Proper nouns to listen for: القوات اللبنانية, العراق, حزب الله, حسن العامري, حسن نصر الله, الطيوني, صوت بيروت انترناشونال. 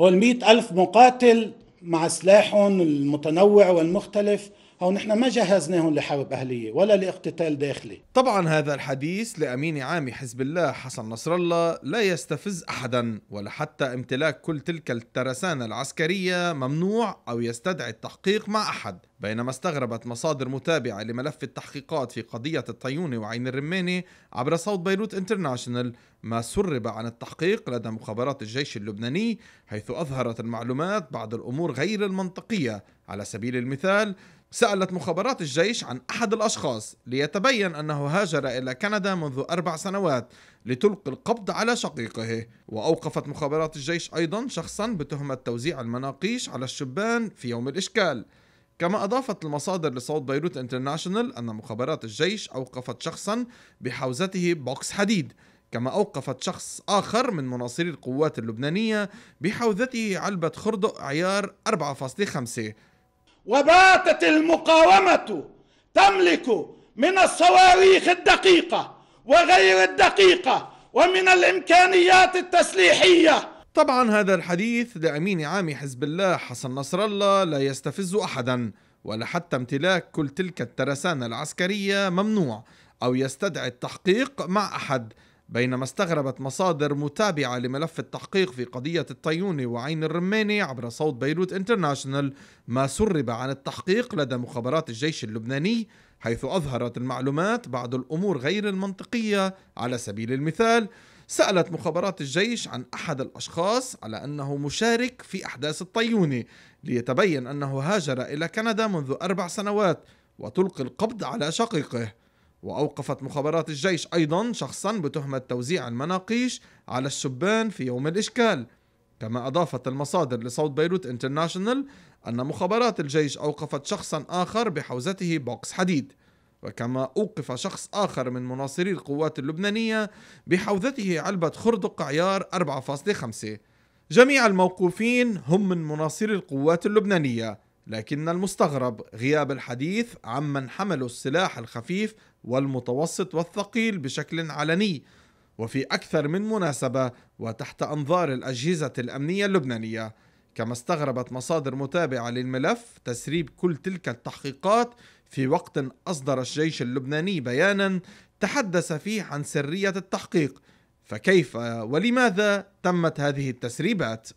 هول 100,000 مقاتل مع سلاحهم المتنوع والمختلف، أو نحن ما جهزناهم لحرب أهلية ولا لاقتتال داخلي. طبعا هذا الحديث لأمين عام حزب الله حسن نصر الله لا يستفز أحدا، ولا حتى امتلاك كل تلك الترسانة العسكرية ممنوع أو يستدعي التحقيق مع أحد. بينما استغربت مصادر متابعة لملف التحقيقات في قضية الطيوني وعين الرماني عبر صوت بيروت انترناشونال ما سرب عن التحقيق لدى مخابرات الجيش اللبناني، حيث أظهرت المعلومات بعض الأمور غير المنطقية. على سبيل المثال، سألت مخابرات الجيش عن أحد الأشخاص ليتبين أنه هاجر إلى كندا منذ 4 سنوات لتلقي القبض على شقيقه. وأوقفت مخابرات الجيش أيضا شخصا بتهمة توزيع المناقيش على الشبان في يوم الإشكال. كما أضافت المصادر لصوت بيروت انترناشونال أن مخابرات الجيش أوقفت شخصا بحوزته بوكس حديد، كما أوقفت شخص آخر من مناصري القوات اللبنانية بحوزته علبة خردق عيار 4.5. وباتت المقاومة تملك من الصواريخ الدقيقة وغير الدقيقة ومن الإمكانيات التسليحية. طبعا هذا الحديث لأمين عام حزب الله حسن نصر الله لا يستفز أحدا، ولا حتى امتلاك كل تلك الترسانة العسكرية ممنوع أو يستدعي التحقيق مع أحد. بينما استغربت مصادر متابعة لملف التحقيق في قضية الطيوني وعين الرماني عبر صوت بيروت انترناشونال ما سرب عن التحقيق لدى مخابرات الجيش اللبناني، حيث أظهرت المعلومات بعض الأمور غير المنطقية. على سبيل المثال، سألت مخابرات الجيش عن أحد الأشخاص على أنه مشارك في أحداث الطيوني ليتبين أنه هاجر إلى كندا منذ 4 سنوات وتلقي القبض على شقيقه. وأوقفت مخابرات الجيش أيضا شخصا بتهمة توزيع المناقيش على الشبان في يوم الإشكال. كما أضافت المصادر لصوت بيروت انترناشونال أن مخابرات الجيش أوقفت شخصا آخر بحوزته بوكس حديد، وكما أوقف شخص آخر من مناصري القوات اللبنانية بحوزته علبة خردق عيار 4.5. جميع الموقوفين هم من مناصري القوات اللبنانية، لكن المستغرب غياب الحديث عمن حملوا السلاح الخفيف والمتوسط والثقيل بشكل علني وفي أكثر من مناسبة وتحت أنظار الأجهزة الأمنية اللبنانية. كما استغربت مصادر متابعة للملف تسريب كل تلك التحقيقات في وقت أصدر الجيش اللبناني بيانا تحدث فيه عن سرية التحقيق، فكيف ولماذا تمت هذه التسريبات؟